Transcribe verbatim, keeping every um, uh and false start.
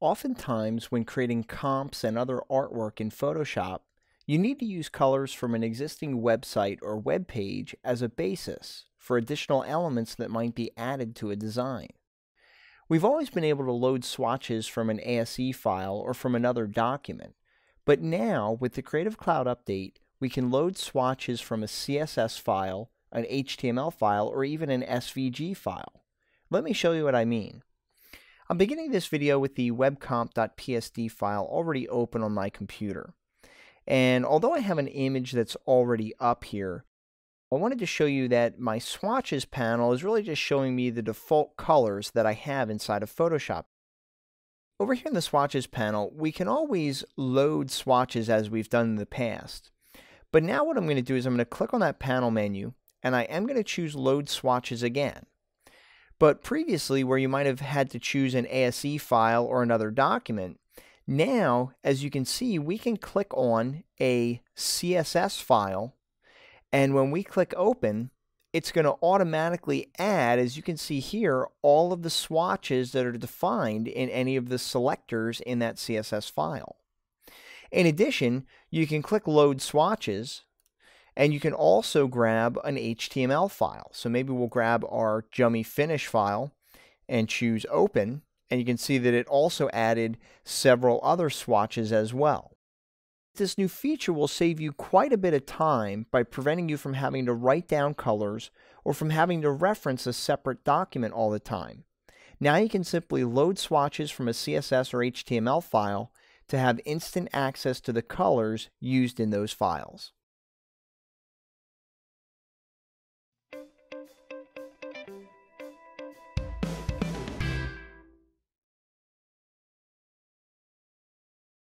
Oftentimes, when creating comps and other artwork in Photoshop, you need to use colors from an existing website or web page as a basis for additional elements that might be added to a design. We've always been able to load swatches from an A S E file or from another document, but now with the Creative Cloud update, we can load swatches from a C S S file, an H T M L file, or even an S V G file. Let me show you what I mean. I'm beginning this video with the webcomp dot P S D file already open on my computer. And although I have an image that's already up here, I wanted to show you that my swatches panel is really just showing me the default colors that I have inside of Photoshop. Over here in the swatches panel, we can always load swatches as we've done in the past. But now what I'm going to do is I'm going to click on that panel menu, and I am going to choose load swatches again. But previously, where you might have had to choose an A S E file or another document, now, as you can see, we can click on a C S S file, and when we click open, it's going to automatically add, as you can see here, all of the swatches that are defined in any of the selectors in that C S S file. In addition, you can click Load Swatches, and you can also grab an H T M L file. So maybe we'll grab our Jummy Finish file and choose Open. And you can see that it also added several other swatches as well. This new feature will save you quite a bit of time by preventing you from having to write down colors or from having to reference a separate document all the time. Now you can simply load swatches from a C S S or H T M L file to have instant access to the colors used in those files.